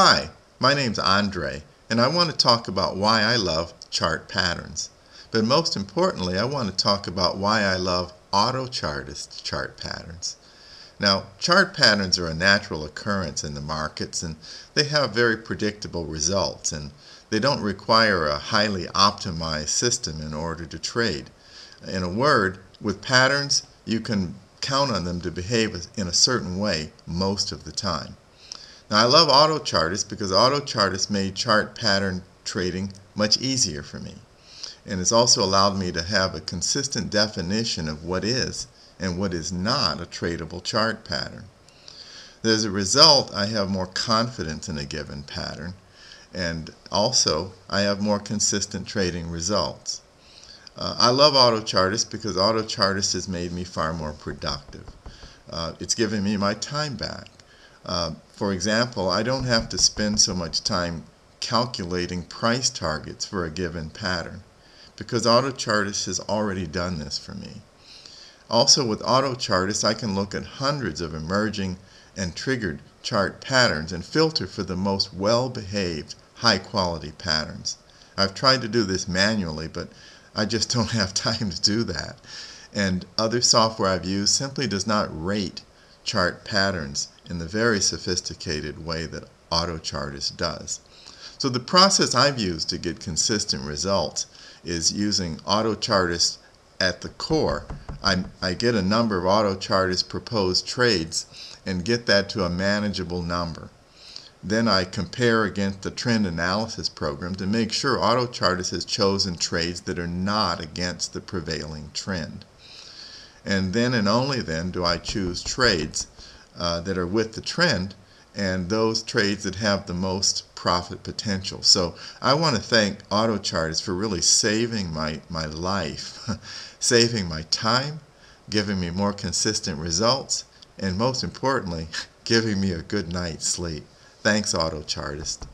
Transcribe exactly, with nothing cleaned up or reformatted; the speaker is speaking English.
Hi, my name's Andre, and I want to talk about why I love chart patterns. But most importantly, I want to talk about why I love Autochartist chart patterns. Now, chart patterns are a natural occurrence in the markets, and they have very predictable results, and they don't require a highly optimized system in order to trade. In a word, with patterns, you can count on them to behave in a certain way most of the time. Now, I love Autochartist because Autochartist made chart pattern trading much easier for me. And it's also allowed me to have a consistent definition of what is and what is not a tradable chart pattern. As a result, I have more confidence in a given pattern, and also I have more consistent trading results. Uh, I love Autochartist because Autochartist has made me far more productive. Uh, it's given me my time back. Uh, for example, I don't have to spend so much time calculating price targets for a given pattern because Autochartist has already done this for me. Also, with Autochartist, I can look at hundreds of emerging and triggered chart patterns and filter for the most well-behaved, high-quality patterns. I've tried to do this manually, but I just don't have time to do that. And other software I've used simply does not rate chart patterns in the very sophisticated way that Autochartist does. So the process I've used to get consistent results is using Autochartist at the core. I, I get a number of Autochartist proposed trades and get that to a manageable number. Then I compare against the trend analysis program to make sure Autochartist has chosen trades that are not against the prevailing trend. And then and only then do I choose trades uh, that are with the trend, and those trades that have the most profit potential. So I want to thank Autochartist for really saving my, my life, saving my time, giving me more consistent results, and most importantly, giving me a good night's sleep. Thanks, Autochartist.